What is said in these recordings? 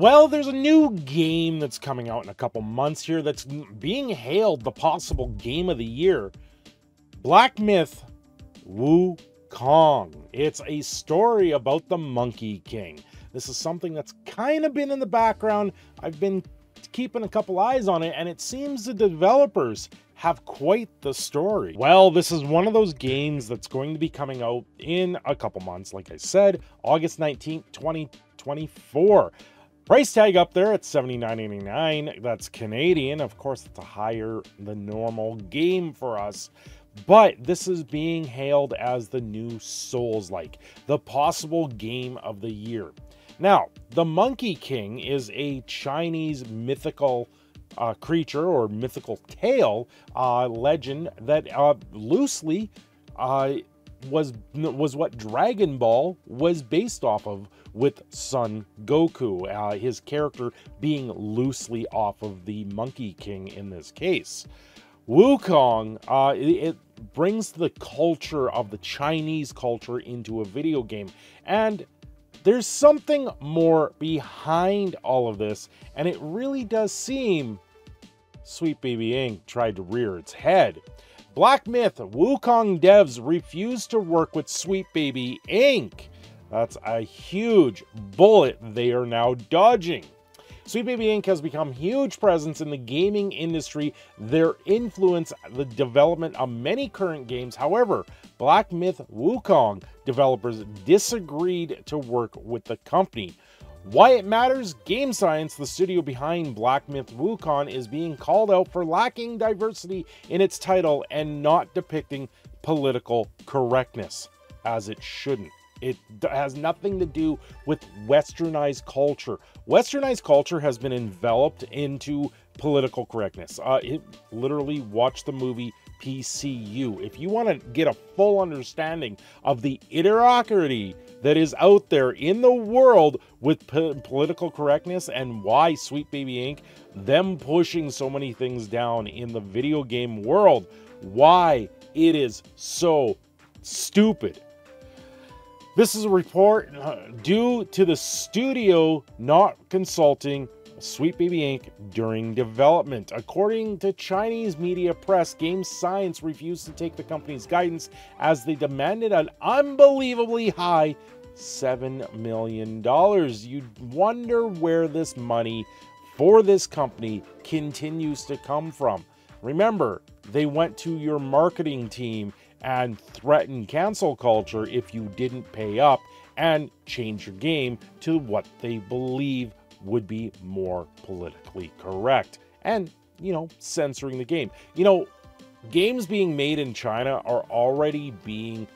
Well, there's a new game that's coming out in a couple months here that's being hailed the possible game of the year. Black Myth Wukong. It's a story about the Monkey King. This is something that's kind of been in the background. I've been keeping a couple eyes on it, and it seems the developers have quite the story. Well, this is one of those games that's going to be coming out in a couple months, like I said, August 19th, 2024. Price tag up there at $79.99. That's Canadian. Of course, it's higher than normal game for us. But this is being hailed as the new Souls-like, the possible game of the year. Now, the Monkey King is a Chinese mythical creature or mythical tale legend that loosely was what Dragon Ball was based off of, with Son Goku, his character being loosely off of the Monkey King in this case. Wukong, it brings the culture of the Chinese culture into a video game, and there's something more behind all of this, and it really does seem Sweet Baby Inc. tried to rear its head. Black Myth Wukong devs refused to work with Sweet Baby Inc. That's a huge bullet they are now dodging. Sweet Baby Inc. has become a huge presence in the gaming industry. Their influence the development of many current games. However, Black Myth Wukong developers disagreed to work with the company. Why it matters? Game Science, the studio behind Black Myth Wukong, is being called out for lacking diversity in its title and not depicting political correctness, as it shouldn't. It has nothing to do with westernized culture. Westernized culture has been enveloped into political correctness. Literally, watch the movie PCU. If you want to get a full understanding of the idiocracy that is out there in the world with political correctness, and why Sweet Baby Inc., them pushing so many things down in the video game world, why it is so stupid. This is a report due to the studio not consulting Sweet Baby Inc. during development. According to Chinese media press, Game Science refused to take the company's guidance as they demanded an unbelievably high $7 million. You'd wonder where this money for this company continues to come from. Remember, they went to your marketing team and threatened cancel culture if you didn't pay up and change your game to what they believe would be more politically correct, and, you know, censoring the game. You know, games being made in China are already being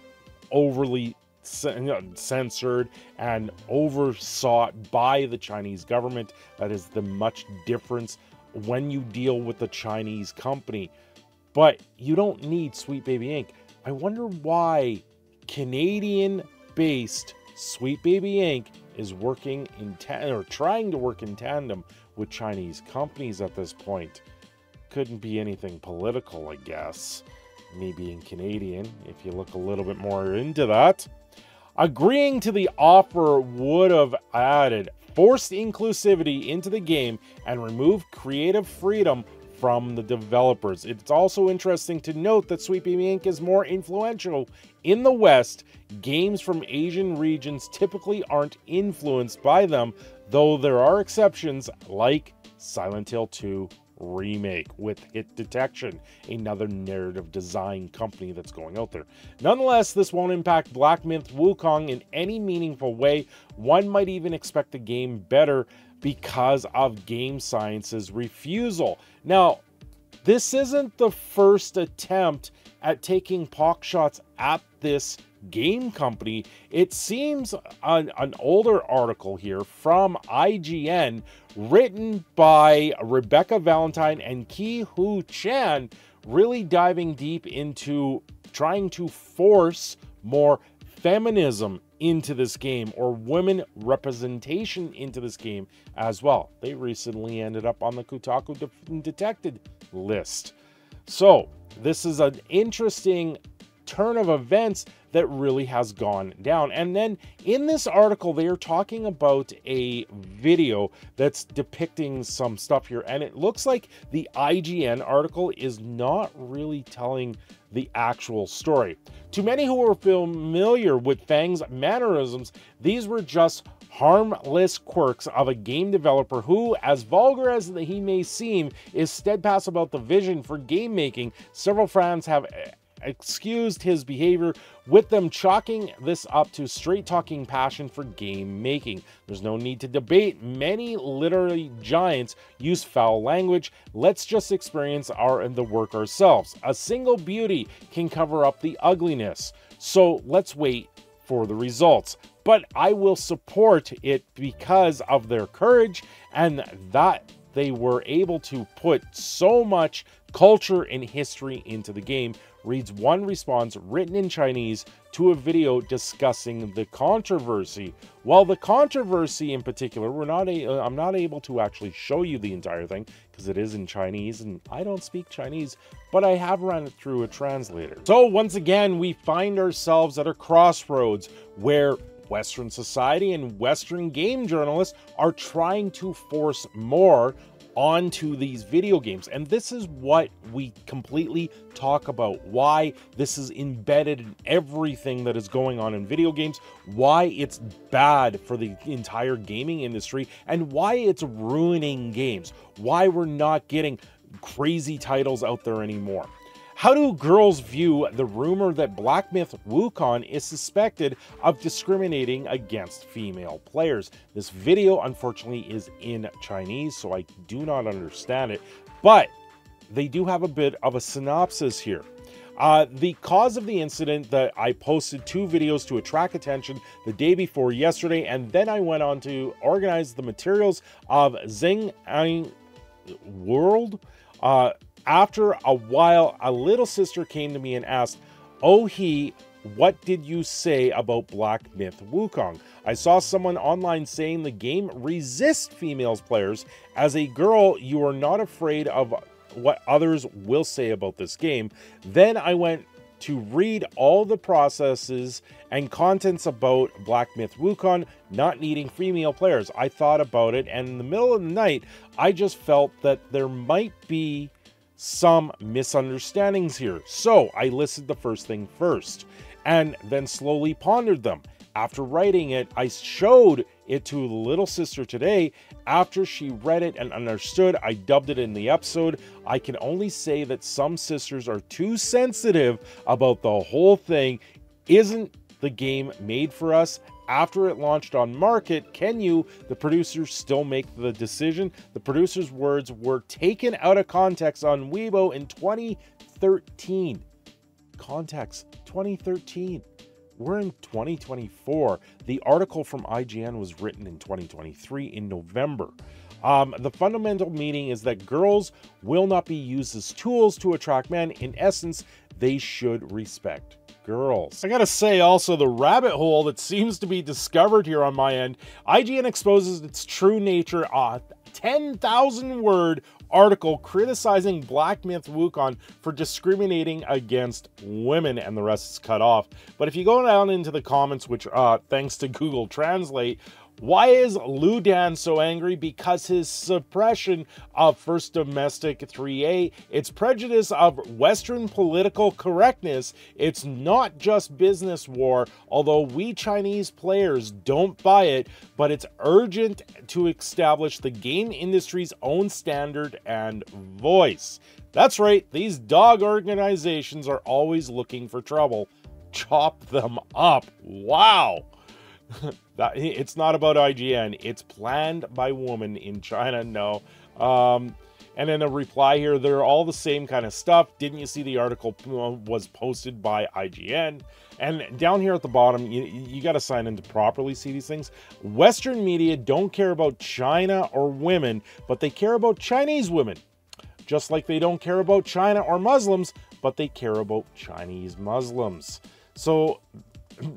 overly censored and oversought by the Chinese government. That is the much difference when you deal with the Chinese company, but you don't need Sweet Baby Inc. I wonder why Canadian-based Sweet Baby Inc. is working in or trying to work in tandem with Chinese companies at this point. Couldn't be anything political, I guess. Me being Canadian, if you look a little bit more into that. Agreeing to the offer would have added forced inclusivity into the game and removed creative freedom from the developers. It's also interesting to note that Sweet Baby Inc. is more influential in the West. Games from Asian regions typically aren't influenced by them, though there are exceptions like Silent Hill 2 Remake with Hit Detection, another narrative design company that's going out there. Nonetheless, this won't impact Black Myth Wukong in any meaningful way. One might even expect the game better because of Game Science's refusal. Now, this isn't the first attempt at taking pockshots at this game company. It seems an older article here from IGN written by Rebecca Valentine and Ki-Hoo Chan, really diving deep into trying to force more feminism into this game, or women representation into this game as well. They recently ended up on the Kotaku Detected list. So this is an interesting turn of events that really has gone down. And then in this article, they are talking about a video that's depicting some stuff here. And it looks like the IGN article is not really telling the actual story. To many who are familiar with Fang's mannerisms, these were just harmless quirks of a game developer who, as vulgar as he may seem, is steadfast about the vision for game making. Several fans have excused his behavior, with them chalking this up to straight-talking passion for game making. There's no need to debate. Many literary giants use foul language. Let's just experience the work ourselves. A single beauty can cover up the ugliness. So let's wait for the results. But I will support it because of their courage and that they were able to put so much culture and history into the game, reads one response written in Chinese to a video discussing the controversy. Well, the controversy in particular, I'm not able to actually show you the entire thing because it is in Chinese and I don't speak Chinese, but I have run it through a translator. So once again, we find ourselves at a crossroads where Western society and Western game journalists are trying to force more onto these video games. And this is what we completely talk about, why this is embedded in everything that is going on in video games, why it's bad for the entire gaming industry, and why it's ruining games, why we're not getting crazy titles out there anymore. How do girls view the rumor that Black Myth Wukong is suspected of discriminating against female players? This video, unfortunately, is in Chinese, so I do not understand it, but they do have a bit of a synopsis here. The cause of the incident that I posted two videos to attract attention the day before yesterday, and then I went on to organize the materials of Xing World. After a while, a little sister came to me and asked, "Oh, what did you say about Black Myth Wukong? I saw someone online saying the game resists female players. As a girl, you are not afraid of what others will say about this game." Then I went to read all the processes and contents about Black Myth Wukong not needing female players. I thought about it, and in the middle of the night, I just felt that there might be some misunderstandings here. So I listed the first thing first and then slowly pondered them. After writing it, I showed it to little sister today. After she read it and understood, I dubbed it in the episode. I can only say that some sisters are too sensitive about the whole thing. Isn't the game made for us? After it launched on market, can you, the producers, still make the decision? The producers' words were taken out of context on Weibo in 2013. Context, 2013. We're in 2024. The article from IGN was written in 2023 in November. The fundamental meaning is that girls will not be used as tools to attract men. In essence, they should respect girls. I gotta say also, the rabbit hole that seems to be discovered here on my end, IGN exposes its true nature, a 10,000 word article criticizing Black Myth Wukong for discriminating against women, and the rest is cut off. But if you go down into the comments, which thanks to Google Translate, why is Lu Dan so angry? Because his suppression of First Domestic 3A, its prejudice of Western political correctness, it's not just business war, although we Chinese players don't buy it, but it's urgent to establish the game industry's own standard and voice. That's right, these dog organizations are always looking for trouble. Chop them up. Wow. It's not about IGN. It's planned by women in China. No. And then a reply here. They're all the same kind of stuff. Didn't you see the article was posted by IGN? And down here at the bottom, you got to sign in to properly see these things. Western media don't care about China or women, but they care about Chinese women. Just like they don't care about China or Muslims, but they care about Chinese Muslims. So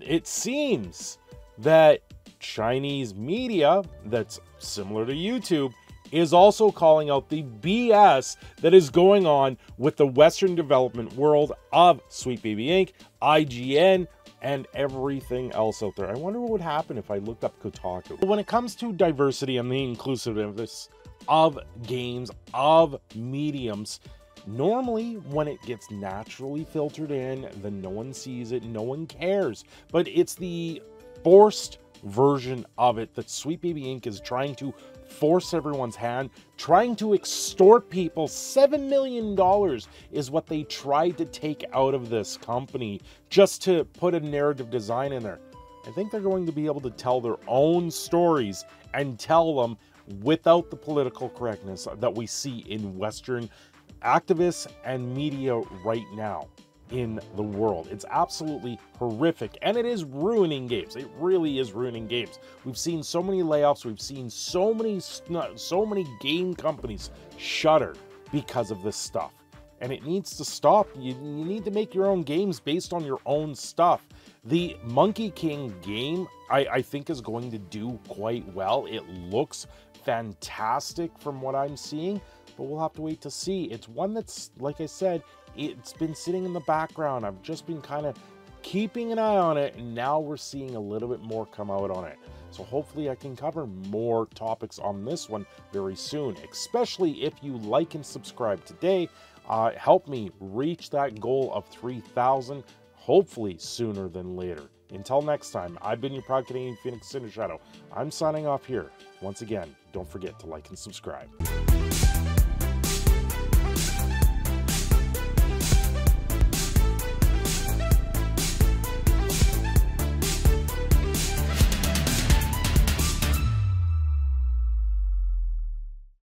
it seems that Chinese media that's similar to YouTube is also calling out the BS that is going on with the Western development world of Sweet Baby Inc., IGN, and everything else out there. I wonder what would happen if I looked up Kotaku. When it comes to diversity and the inclusiveness of games, of mediums, normally when it gets naturally filtered in, then no one sees it, no one cares. But it's the forced version of it that Sweet Baby Inc. is trying to force everyone's hand, trying to extort people. $7 million is what they tried to take out of this company just to put a narrative design in there. I think they're going to be able to tell their own stories and tell them without the political correctness that we see in Western activists and media right now in the world. It's absolutely horrific, and it is ruining games. It really is ruining games. We've seen so many layoffs. We've seen so many game companies shutter because of this stuff, and it needs to stop. You need to make your own games based on your own stuff. The Monkey King game, I think, is going to do quite well. It looks fantastic from what I'm seeing, but we'll have to wait to see. It's one that's, like I said, it's been sitting in the background. I've just been kind of keeping an eye on it, and now we're seeing a little bit more come out on it. So hopefully I can cover more topics on this one very soon, especially if you like and subscribe today. Help me reach that goal of 3,000, hopefully sooner than later. Until next time, I've been your proud Canadian Phoenix Cinder Shadow. I'm signing off here. Once again, don't forget to like and subscribe.